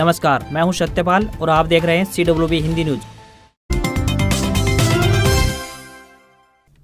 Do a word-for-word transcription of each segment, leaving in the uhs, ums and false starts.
नमस्कार, मैं हूं सत्यपाल और आप देख रहे हैं C W B Hindi news.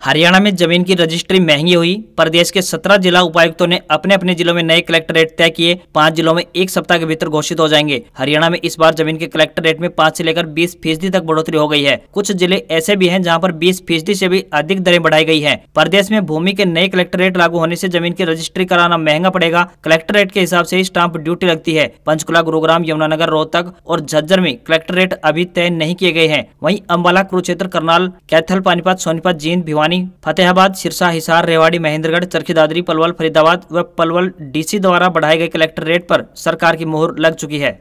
Haryana में जमीन की रजिस्ट्री महंगी हुई। प्रदेश के सत्रह जिला उपायुक्तों ने अपने अपने जिलों में नए कलेक्टर रेट तय किए। पांच जिलों में एक सप्ताह के भीतर घोषित हो जाएंगे। हरियाणा में इस बार जमीन के कलेक्टर रेट में पाँच से लेकर बीस फीसदी तक बढ़ोतरी हो गई है। कुछ जिले ऐसे भी हैं जहां पर बीस फीसदी से भी अधिक दरें बढ़ाई गई है। प्रदेश में भूमि के नए कलेक्टर रेट लागू होने से जमीन की रजिस्ट्री कराना महंगा पड़ेगा। कलेक्टर रेट के हिसाब से स्टाम्प ड्यूटी लगती है। पंचकुला, गुरुग्राम, यमुनानगर, रोहतक और झज्जर में कलेक्टर रेट अभी तय नहीं किए गए हैं। वहीं अम्बाला, कुरुक्षेत्र, करनाल, कैथल, पानीपत, सोनीपत, जींद, भिवानी, फतेहाबाद, सिरसा, हिसार, रेवाड़ी, महेंद्रगढ़, चरखी दादरी, पलवल, फरीदाबाद व पलवल डीसी द्वारा बढ़ाए गए कलेक्टर रेट पर सरकार की मोहर लग चुकी है।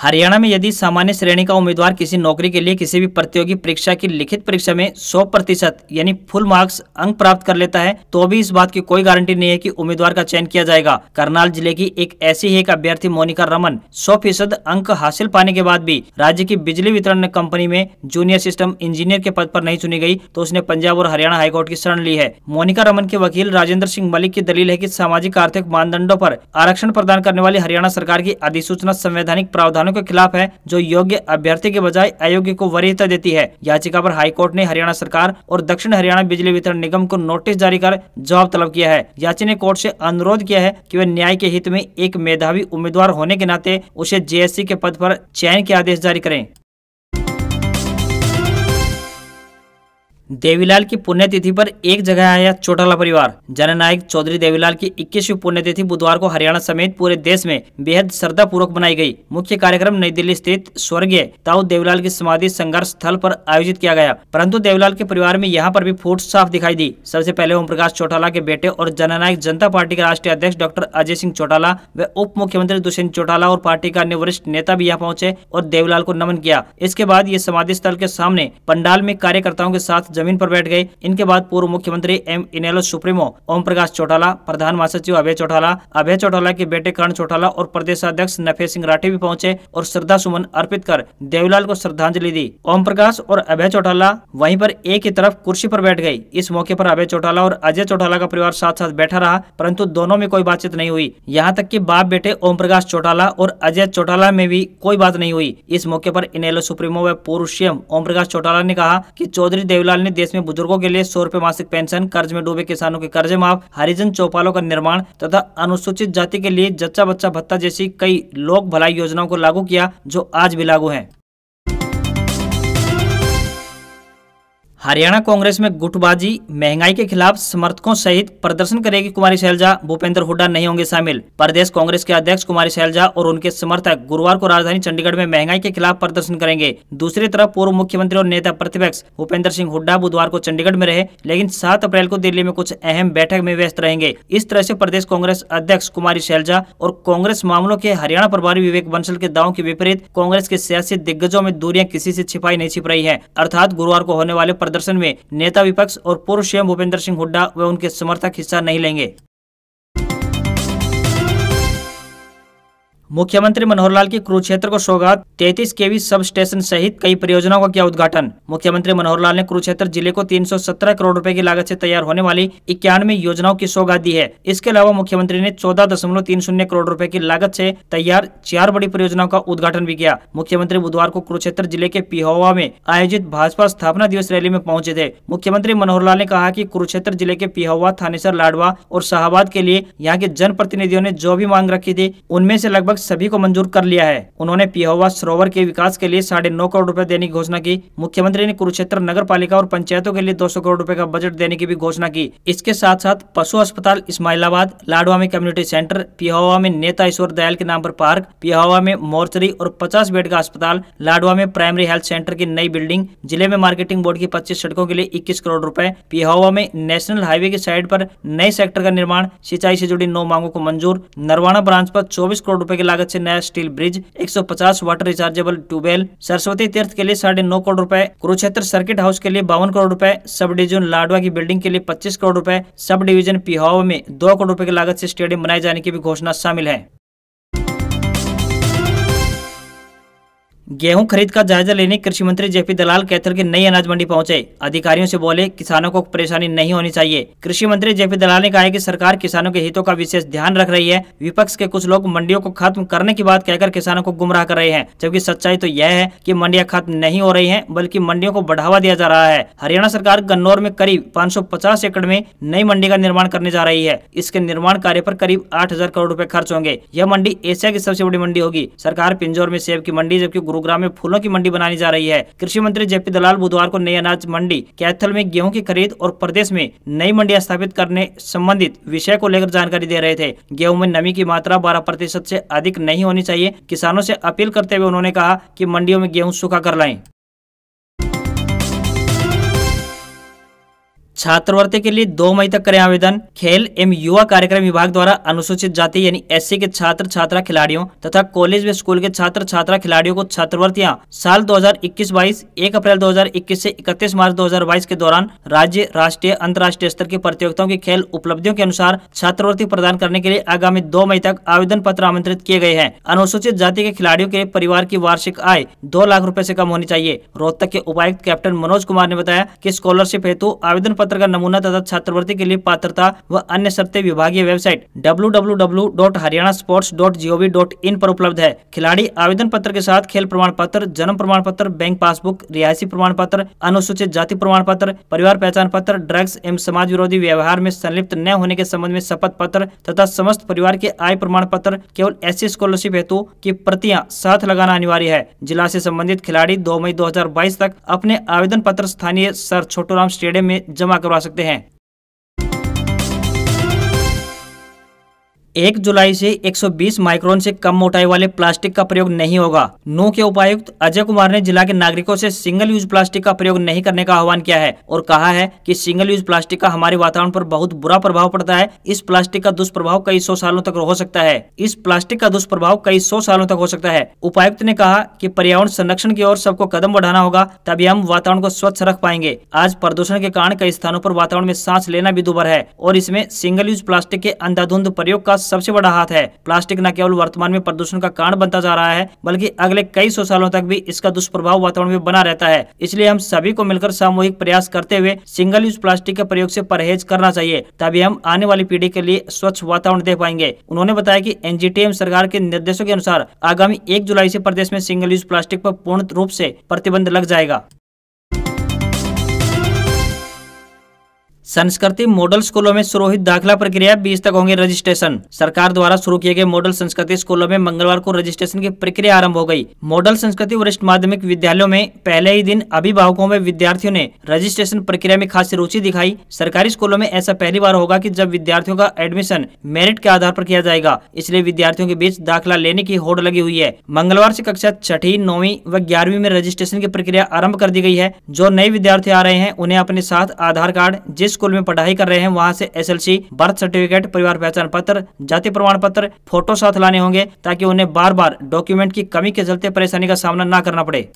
हरियाणा में यदि सामान्य श्रेणी का उम्मीदवार किसी नौकरी के लिए किसी भी प्रतियोगी परीक्षा की लिखित परीक्षा में सौ प्रतिशत यानी फुल मार्क्स अंक प्राप्त कर लेता है तो भी इस बात की कोई गारंटी नहीं है कि उम्मीदवार का चयन किया जाएगा। करनाल जिले की एक ऐसी ही एक अभ्यर्थी मोनिका रमन सौ प्रतिशत अंक हासिल पाने के बाद भी राज्य की बिजली वितरण कंपनी में जूनियर सिस्टम इंजीनियर के पद पर नहीं चुनी गई तो उसने पंजाब और हरियाणा हाईकोर्ट की शरण ली है। मोनिका रमन के वकील राजेंद्र सिंह मलिक की दलील है कि सामाजिक आर्थिक मानदंडों पर आरक्षण प्रदान करने वाली हरियाणा सरकार की अधिसूचना संवैधानिक प्रावधान के खिलाफ है, जो योग्य अभ्यर्थी के बजाय अयोग्य को वरीयता देती है। याचिका पर हाईकोर्ट ने हरियाणा सरकार और दक्षिण हरियाणा बिजली वितरण निगम को नोटिस जारी कर जवाब तलब किया है। याचिका ने कोर्ट से अनुरोध किया है कि वह न्याय के हित में एक मेधावी उम्मीदवार होने के नाते उसे जेएससी के पद पर चयन के आदेश जारी करें। देवीलाल की पुण्यतिथि पर एक जगह आया चौटाला परिवार। जननायक चौधरी देवीलाल की इक्कीसवीं पुण्यतिथि बुधवार को हरियाणा समेत पूरे देश में बेहद श्रद्धा पूर्वक मनाई गई। मुख्य कार्यक्रम नई दिल्ली स्थित स्वर्गीय ताऊ देवीलाल की समाधि संघर्ष स्थल पर आयोजित किया गया, परंतु देवीलाल के परिवार में यहाँ पर भी फूट साफ दिखाई दी। सबसे पहले ओम प्रकाश चौटाला के बेटे और जननायक जनता पार्टी के राष्ट्रीय अध्यक्ष डॉक्टर अजय सिंह चौटाला व उप मुख्यमंत्री दुष्यंत चौटाला और पार्टी का अन्य वरिष्ठ नेता भी यहाँ पहुँचे और देवीलाल को नमन किया। इसके बाद ये समाधि स्थल के सामने पंडाल में कार्यकर्ताओं के साथ जमीन पर बैठ गए। इनके बाद पूर्व मुख्यमंत्री एम इनेलो सुप्रीमो ओम प्रकाश चौटाला, प्रधान महासचिव अभय चौटाला, अभय चौटाला के बेटे करण चौटाला और प्रदेश अध्यक्ष नफे सिंह राठी भी पहुंचे और श्रद्धा सुमन अर्पित कर देवीलाल को श्रद्धांजलि दी। ओम प्रकाश और अभय चौटाला वहीं पर एक ही तरफ कुर्सी पर बैठ गए। इस मौके पर अभय चौटाला और अजय चौटाला का परिवार साथ साथ बैठा रहा, परंतु दोनों में कोई बातचीत नहीं हुई। यहाँ तक की बाप बेटे ओम प्रकाश चौटाला और अजय चौटाला में भी कोई बात नहीं हुई। इस मौके पर इनेलो सुप्रीमो व पूर्व सीएम ओम प्रकाश चौटाला ने कहा कि चौधरी देवीलाल ने देश में बुजुर्गों के लिए सौ रुपए मासिक पेंशन, कर्ज में डूबे किसानों के कर्जे माफ, हरिजन चौपालों का निर्माण तथा अनुसूचित जाति के लिए जच्चा बच्चा भत्ता जैसी कई लोक भलाई योजनाओं को लागू किया जो आज भी लागू हैं। हरियाणा कांग्रेस में गुटबाजी, महंगाई के खिलाफ समर्थकों सहित प्रदर्शन करेगी कुमारी शैलजा, भूपेंद्र हुड्डा नहीं होंगे शामिल। प्रदेश कांग्रेस के अध्यक्ष कुमारी शैलजा और उनके समर्थक गुरुवार को राजधानी चंडीगढ़ में महंगाई के खिलाफ प्रदर्शन करेंगे। दूसरी तरफ पूर्व मुख्यमंत्री और नेता प्रतिपक्ष भूपेंद्र सिंह हुड्डा बुधवार को चंडीगढ़ में रहे, लेकिन सात अप्रैल को दिल्ली में कुछ अहम बैठक में व्यस्त रहेंगे। इस तरह से प्रदेश कांग्रेस अध्यक्ष कुमारी शैलजा और कांग्रेस मामलों के हरियाणा प्रभारी विवेक बंसल के दावों के विपरीत कांग्रेस के सियासी दिग्गजों में दूरियां किसी से छिपाई नहीं छिप रही है। अर्थात गुरुवार को होने वाले प्रदर्शन में नेता विपक्ष और पूर्व सीएम भूपेंद्र सिंह हुड्डा व उनके समर्थक हिस्सा नहीं लेंगे। मुख्यमंत्री मनोहर लाल की कुरुक्षेत्र को सौगात, तैंतीस केवी सब स्टेशन सहित कई परियोजनाओं का किया उद्घाटन। मुख्यमंत्री मनोहर लाल ने कुरुक्षेत्र जिले को तीन सौ सत्रह करोड़ रुपए की लागत से तैयार होने वाली इक्यानवे योजनाओं की सौगात दी है। इसके अलावा मुख्यमंत्री ने चौदह दशमलव तीन शून्य करोड़ रुपए की लागत से तैयार चार बड़ी परियोजनाओं का उद्घाटन भी किया। मुख्यमंत्री बुधवार को कुरुक्षेत्र जिले के पिहोवा में आयोजित भाजपा स्थापना दिवस रैली में पहुँचे थे। मुख्यमंत्री मनोहर लाल ने कहा की कुरुक्षेत्र जिले के पिहोवा, थानेसर, लाडवा और शाहबाद के लिए यहाँ के जनप्रतिनिधियों ने जो भी मांग रखी थी उनमें से लगभग सभी को मंजूर कर लिया है। उन्होंने पिहोवा सरोवर के विकास के लिए साढ़े नौ करोड़ रुपए देने की घोषणा की। मुख्यमंत्री ने कुरुक्षेत्र नगर पालिका और पंचायतों के लिए दो सौ करोड़ रुपए का बजट देने की भी घोषणा की। इसके साथ साथ पशु अस्पताल इस्माइलाबाद, लाडवा में कम्युनिटी सेंटर, पिहोवा में नेता ईश्वर दयाल के नाम पर पार्क, पिहोवा में मोर्चरी और पचास बेड का अस्पताल, लाडवा में प्राइमरी हेल्थ सेंटर की नई बिल्डिंग, जिले में मार्केटिंग बोर्ड की पच्चीस सड़कों के लिए इक्कीस करोड़ रूपए, पिहोवा में नेशनल हाईवे की साइड पर नए सेक्टर का निर्माण, सिंचाई से जुड़ी नौ मांगों को मंजूर, नरवाना ब्रांच पर चौबीस करोड़ रुपए की लागत से नया स्टील ब्रिज, एक सौ पचास water rechargeable tubewell, Saraswati Tirth के लिए साढ़े नौ करोड़ रुपए, कुरुक्षेत्र सर्किट हाउस के लिए बावन करोड़ रुपए, सब डिवीजन लाडवा की बिल्डिंग के लिए पच्चीस करोड़ रुपए, सब डिवीजन पिहोवा में दो करोड़ रुपए की लागत से स्टेडियम बनाए जाने की भी घोषणा शामिल है। गेहूं खरीद का जायजा लेने कृषि मंत्री जेपी दलाल कैथल के नई अनाज मंडी पहुंचे। अधिकारियों से बोले किसानों को परेशानी नहीं होनी चाहिए। कृषि मंत्री जेपी दलाल ने कहा है कि सरकार किसानों के हितों का विशेष ध्यान रख रही है। विपक्ष के कुछ लोग मंडियों को खत्म करने की बात कहकर किसानों को गुमराह कर रहे हैं, जबकि सच्चाई तो यह है कि मंडियां खत्म नहीं हो रही है, बल्कि मंडियों को बढ़ावा दिया जा रहा है। हरियाणा सरकार गन्नौर में करीब पाँच सौ पचास एकड़ में नई मंडी का निर्माण करने जा रही है। इसके निर्माण कार्य पर करीब आठ हजार करोड़ रूपए खर्च होंगे। यह मंडी एशिया की सबसे बड़ी मंडी होगी। सरकार पिंजौर में सेब की मंडी, जबकि गुरुग्राम में फूलों की मंडी बनानी जा रही है। कृषि मंत्री जेपी दलाल बुधवार को नई अनाज मंडी कैथल में गेहूं की खरीद और प्रदेश में नई मंडियां स्थापित करने संबंधित विषय को लेकर जानकारी दे रहे थे। गेहूं में नमी की मात्रा बारह प्रतिशत से अधिक नहीं होनी चाहिए। किसानों से अपील करते हुए उन्होंने कहा कि मंडियों में गेहूं सूखा कर लाएं। छात्रवृत्ति के लिए दो मई तक करें आवेदन। खेल एवं युवा कार्यक्रम विभाग द्वारा अनुसूचित जाति यानी एससी के छात्र छात्रा खिलाड़ियों तथा कॉलेज व स्कूल के छात्र छात्रा खिलाड़ियों को छात्रवृत्तियां साल दो हजार इक्कीस बाईस एक अप्रैल दो हजार इक्कीस से इकतीस मार्च दो हजार बाईस के दौरान राज्य, राष्ट्रीय, अंतर्राष्ट्रीय स्तर की प्रतियोगिताओं की खेल उपलब्धियों के अनुसार छात्रवृत्ति प्रदान करने के लिए आगामी दो मई तक आवेदन पत्र आमंत्रित किए गए हैं। अनुसूचित जाति के खिलाड़ियों के परिवार की वार्षिक आय दो लाख रूपए से कम होनी चाहिए। रोहतक के उपायुक्त कैप्टन मनोज कुमार ने बताया कि स्कॉलरशिप हेतु आवेदन का नमूना तथा छात्रवृत्ति के लिए पात्रता व अन्य शर्तें विभागीय website W W W dot Haryana sports dot G O V dot in पर उपलब्ध है। खिलाड़ी आवेदन पत्र के साथ खेल प्रमाण पत्र, जन्म प्रमाण पत्र, बैंक पासबुक, रिहायशी प्रमाण पत्र, अनुसूचित जाति प्रमाण पत्र, परिवार पहचान पत्र, ड्रग्स एवं समाज विरोधी व्यवहार में संलिप्त न होने के संबंध में शपथ पत्र तथा समस्त परिवार के आय प्रमाण पत्र केवल एससी स्कॉलरशिप हेतु की प्रतियां साथ लगाना अनिवार्य है। जिला से संबंधित खिलाड़ी दो मई दो हजार बाईस तक अपने आवेदन पत्र स्थानीय सर छोटूराम स्टेडियम में जमा करवा सकते हैं। एक जुलाई से एक सौ बीस माइक्रोन से कम मोटाई वाले प्लास्टिक का प्रयोग नहीं होगा। नूंह के उपायुक्त अजय कुमार ने जिला के नागरिकों से सिंगल यूज प्लास्टिक का प्रयोग नहीं करने का आह्वान किया है और कहा है कि सिंगल यूज प्लास्टिक का हमारे वातावरण पर बहुत बुरा प्रभाव पड़ता है। इस प्लास्टिक का दुष्प्रभाव कई सौ सालों तक हो सकता है। इस प्लास्टिक का दुष्प्रभाव कई सौ सालों तक हो सकता है। उपायुक्त ने कहा कि पर्यावरण संरक्षण की ओर सबको कदम बढ़ाना होगा, तभी हम वातावरण को स्वच्छ रख पाएंगे। आज प्रदूषण के कारण कई स्थानों पर वातावरण में सांस लेना भी दूभर है और इसमें सिंगल यूज प्लास्टिक के अंधाधुंध प्रयोग का सबसे बड़ा हाथ है। प्लास्टिक न केवल वर्तमान में प्रदूषण का कारण बनता जा रहा है, बल्कि अगले कई सौ सालों तक भी इसका दुष्प्रभाव वातावरण में बना रहता है। इसलिए हम सभी को मिलकर सामूहिक प्रयास करते हुए सिंगल यूज प्लास्टिक के प्रयोग से परहेज करना चाहिए, तभी हम आने वाली पीढ़ी के लिए स्वच्छ वातावरण दे पाएंगे। उन्होंने बताया कि एनजीटीएम सरकार के निर्देशों के अनुसार आगामी एक जुलाई से प्रदेश में सिंगल यूज प्लास्टिक पर पूर्ण रूप से प्रतिबंध लग जाएगा। संस्कृति मॉडल स्कूलों में सुरोहित दाखिला प्रक्रिया बीस तक होंगे रजिस्ट्रेशन। सरकार द्वारा शुरू किए गए मॉडल संस्कृति स्कूलों में मंगलवार को रजिस्ट्रेशन की प्रक्रिया आरंभ हो गई। मॉडल संस्कृति वरिष्ठ माध्यमिक विद्यालयों में पहले ही दिन अभिभावकों में विद्यार्थियों ने रजिस्ट्रेशन प्रक्रिया में खासी रुचि दिखाई। सरकारी स्कूलों में ऐसा पहली बार होगा कि जब विद्यार्थियों का एडमिशन मेरिट के आधार पर किया जाएगा, इसलिए विद्यार्थियों के बीच दाखिला लेने की होड़ लगी हुई है। मंगलवार से कक्षा छठी, नौवीं व ग्यारहवीं में रजिस्ट्रेशन की प्रक्रिया आरम्भ कर दी गयी है। जो नए विद्यार्थी आ रहे हैं उन्हें अपने साथ आधार कार्ड, जिस स्कूल में पढ़ाई कर रहे हैं वहां से एसएलसी, बर्थ सर्टिफिकेट, परिवार पहचान पत्र, जाति प्रमाण पत्र, फोटो साथ लाने होंगे ताकि उन्हें बार बार डॉक्यूमेंट की कमी के चलते परेशानी का सामना ना करना पड़े।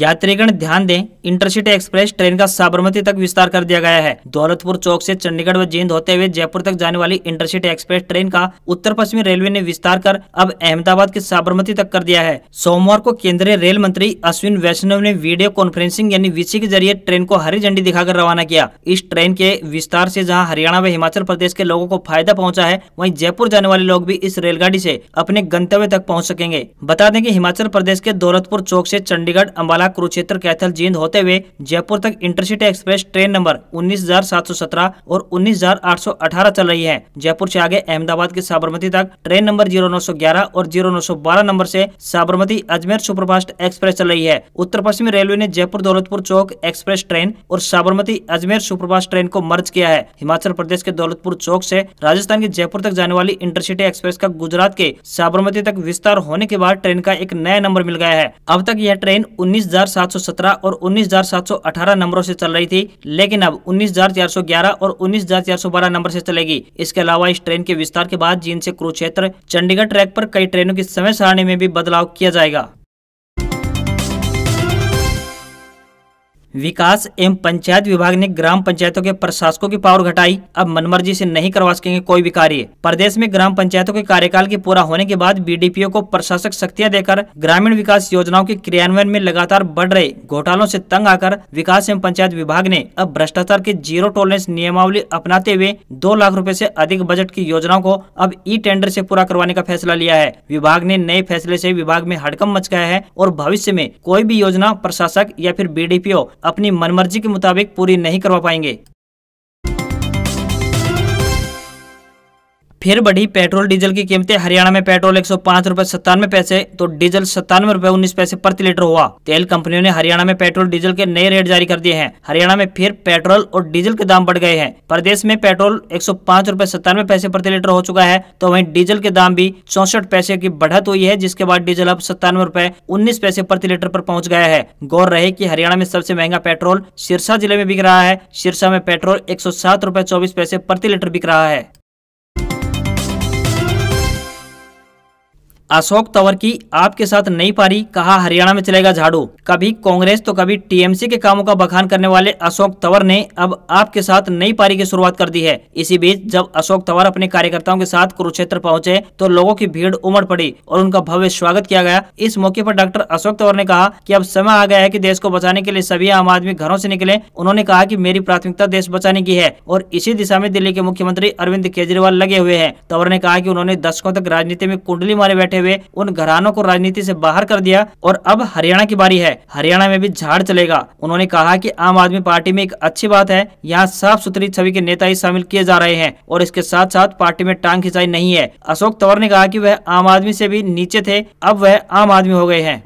यात्रीगण ध्यान दें, इंटरसिटी एक्सप्रेस ट्रेन का साबरमती तक विस्तार कर दिया गया है। दौलतपुर चौक से चंडीगढ़ व जींद होते हुए जयपुर तक जाने वाली इंटरसिटी एक्सप्रेस ट्रेन का उत्तर पश्चिमी रेलवे ने विस्तार कर अब अहमदाबाद के साबरमती तक कर दिया है। सोमवार को केंद्रीय रेल मंत्री अश्विन वैष्णव ने वीडियो कॉन्फ्रेंसिंग यानी वीसी के जरिए ट्रेन को हरी झंडी दिखाकर रवाना किया। इस ट्रेन के विस्तार से जहाँ हरियाणा व हिमाचल प्रदेश के लोगों को फायदा पहुँचा है, वहीं जयपुर जाने वाले लोग भी इस रेलगाड़ी से अपने गंतव्य तक पहुँच सकेंगे। बता दें कि हिमाचल प्रदेश के दौलतपुर चौक से चंडीगढ़, अम्बाला, कुरुक्षेत्र, कैथल, जींद होते हुए जयपुर तक इंटरसिटी एक्सप्रेस ट्रेन नंबर उन्नीस हजार सात सौ सत्रह और उन्नीस हजार आठ सौ अठारह चल रही है। जयपुर से आगे अहमदाबाद के साबरमती तक ट्रेन नंबर नौ ग्यारह और नौ बारह नंबर से साबरमती अजमेर सुपरफास्ट एक्सप्रेस चल रही है। उत्तर पश्चिमी रेलवे ने जयपुर दौलतपुर चौक एक्सप्रेस ट्रेन और साबरमती अजमेर सुपरफास्ट ट्रेन को मर्ज किया है। हिमाचल प्रदेश के दौलतपुर चौक से राजस्थान के जयपुर तक जाने वाली इंटरसिटी एक्सप्रेस का गुजरात के साबरमती तक विस्तार होने के बाद ट्रेन का एक नया नंबर मिल गया है। अब तक यह ट्रेन उन्नीस हजार सात सौ सत्रह और उन्नीस हजार सात सौ अठारह नंबरों से चल रही थी, लेकिन अब उन्नीस हजार चार सौ ग्यारह और उन्नीस हजार चार सौ बारह नंबर से चलेगी। इसके अलावा इस ट्रेन के विस्तार के बाद जींद से कुरुक्षेत्र, चंडीगढ़ ट्रैक पर कई ट्रेनों की समय सारणी में भी बदलाव किया जाएगा। विकास एवं पंचायत विभाग ने ग्राम पंचायतों के प्रशासकों की पावर घटाई, अब मनमर्जी से नहीं करवा सकेंगे कोई भी कार्य। प्रदेश में ग्राम पंचायतों के कार्यकाल के पूरा होने के बाद बीडीपीओ को प्रशासक शक्तियां देकर ग्रामीण विकास योजनाओं के क्रियान्वयन में लगातार बढ़ रहे घोटालों से तंग आकर विकास एवं पंचायत विभाग ने अब भ्रष्टाचार के जीरो टॉलरेंस नियमावली अपनाते हुए दो लाख रूपए से अधिक बजट की योजनाओं को अब ई टेंडर से पूरा करवाने का फैसला लिया है। विभाग ने नए फैसले से विभाग में हड़कंप मच गया है और भविष्य में कोई भी योजना प्रशासक या फिर बीडीपीओ अपनी मनमर्जी के मुताबिक पूरी नहीं करवा पाएंगे। फिर बढ़ी पेट्रोल डीजल की कीमतें। हरियाणा में पेट्रोल एक सौ पाँच रूपए सत्तानवे पैसे तो डीजल सत्तानवे रूपए उन्नीस पैसे प्रति लीटर हुआ। तेल कंपनियों ने हरियाणा में पेट्रोल डीजल के नए रेट जारी कर दिए हैं। हरियाणा में फिर पेट्रोल और डीजल के दाम बढ़ गए हैं। प्रदेश में पेट्रोल एक सौ पाँच रूपए सत्तानवे पैसे प्रति लीटर हो चुका है तो वहीं डीजल के दाम भी चौसठ पैसे की बढ़त हुई है, जिसके बाद डीजल अब सत्तानवे रूपए उन्नीस पैसे प्रति लीटर पर पहुंच गया है। गौर रहे कि हरियाणा में सबसे महंगा पेट्रोल सिरसा जिले में बिक रहा है। सिरसा में पेट्रोल एक सौ सात रूपए चौबीस पैसे प्रति लीटर बिक रहा है। अशोक तंवर की आपके साथ नई पारी, कहा हरियाणा में चलेगा झाड़ू। कभी कांग्रेस तो कभी टीएमसी के कामों का बखान करने वाले अशोक तंवर ने अब आपके साथ नई पारी की शुरुआत कर दी है। इसी बीच जब अशोक तंवर अपने कार्यकर्ताओं के साथ कुरुक्षेत्र पहुंचे तो लोगों की भीड़ उमड़ पड़ी और उनका भव्य स्वागत किया गया। इस मौके पर डॉक्टर अशोक तंवर ने कहा कि अब समय आ गया है कि देश को बचाने के लिए सभी आम आदमी घरों से निकले। उन्होंने कहा कि मेरी प्राथमिकता देश बचाने की है और इसी दिशा में दिल्ली के मुख्यमंत्री अरविंद केजरीवाल लगे हुए हैं। तंवर ने कहा कि उन्होंने दशकों तक राजनीति में कुंडली मारे बैठे वे उन घरानों को राजनीति से बाहर कर दिया और अब हरियाणा की बारी है, हरियाणा में भी झाड़ चलेगा। उन्होंने कहा कि आम आदमी पार्टी में एक अच्छी बात है, यहाँ साफ सुथरी छवि के नेता ही शामिल किए जा रहे हैं और इसके साथ साथ पार्टी में टांग खिंचाई नहीं है। अशोक तंवर ने कहा कि वह आम आदमी से भी नीचे थे, अब वह आम आदमी हो गए हैं।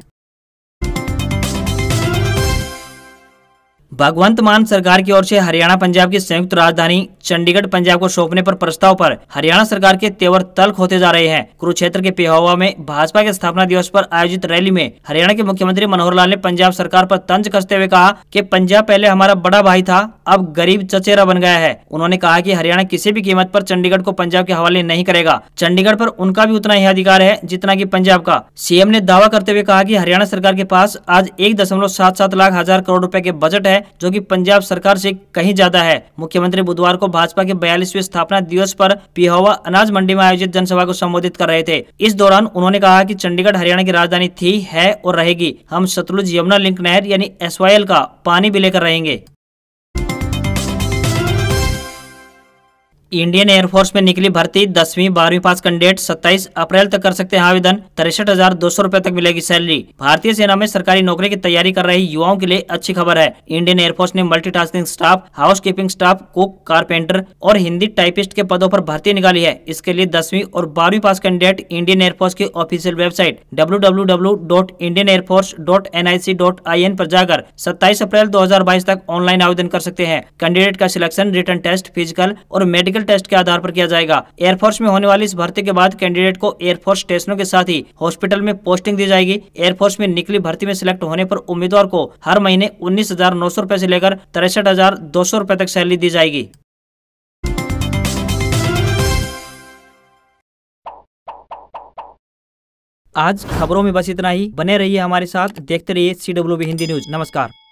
भगवंत मान सरकार की ओर से हरियाणा पंजाब की संयुक्त राजधानी चंडीगढ़ पंजाब को सौंपने पर प्रस्ताव पर हरियाणा सरकार के तेवर तल्ख होते जा रहे हैं। कुरुक्षेत्र के पेहोवा में भाजपा के स्थापना दिवस पर आयोजित रैली में हरियाणा के मुख्यमंत्री मनोहर लाल ने पंजाब सरकार पर तंज कसते हुए कहा कि पंजाब पहले हमारा बड़ा भाई था, अब गरीब चचेरा बन गया है। उन्होंने कहा कि हरियाणा किसी भी कीमत पर चंडीगढ़ को पंजाब के हवाले नहीं करेगा। चंडीगढ़ पर उनका भी उतना ही अधिकार है जितना कि पंजाब का। सीएम ने दावा करते हुए कहा कि हरियाणा सरकार के पास आज एक दशमलव सात सात लाख हजार करोड़ रुपए के बजट है, जो कि पंजाब सरकार से कहीं ज्यादा है। मुख्यमंत्री बुधवार को भाजपा के बयालीसवें स्थापना दिवस पर पिहोवा अनाज मंडी में आयोजित जनसभा को संबोधित कर रहे थे। इस दौरान उन्होंने कहा कि चंडीगढ़ हरियाणा की राजधानी थी, है और रहेगी। हम सतलुज यमुना लिंक नहर यानी एस वाई एल का पानी भी लेकर रहेंगे। इंडियन एयरफोर्स में निकली भर्ती दसवीं बारहवीं पास कैंडिडेट सत्ताईस अप्रैल तक कर सकते हैं आवेदन। तिरसठ हजार दो सौ रूपए तक मिलेगी सैलरी। भारतीय सेना में सरकारी नौकरी की तैयारी कर रहे युवाओं के लिए अच्छी खबर है। इंडियन एयरफोर्स ने multitasking staff, housekeeping staff, cook, carpenter और हिंदी टाइपिस्ट के पदों पर भर्ती निकाली है। इसके लिए दसवीं और बारहवीं पास कैंडिडेट इंडियन एयरफोर्स की official website W W W dot Indian air force dot N I C dot I N पर जाकर सत्ताईस अप्रैल दो हजार बाईस तक ऑनलाइन आवेदन कर सकते हैं। कैंडिडेट का सिलेक्शन रिटर्न टेस्ट, फिजिकल और मेडिकल टेस्ट के आधार पर किया जाएगा। एयरफोर्स में होने वाली इस भर्ती के बाद कैंडिडेट को एयरफोर्स स्टेशनों के साथ ही हॉस्पिटल में पोस्टिंग दी जाएगी। एयरफोर्स में निकली भर्ती में सिलेक्ट होने पर उम्मीदवार को हर महीने उन्नीस हजार नौ सौ रूपए से लेकर तिरसठ हजार दो सौ रूपए तक सैलरी दी जाएगी। आज खबरों में बस इतना ही। बने रहिए हमारे साथ, देखते रहिए C W B Hindi news. नमस्कार।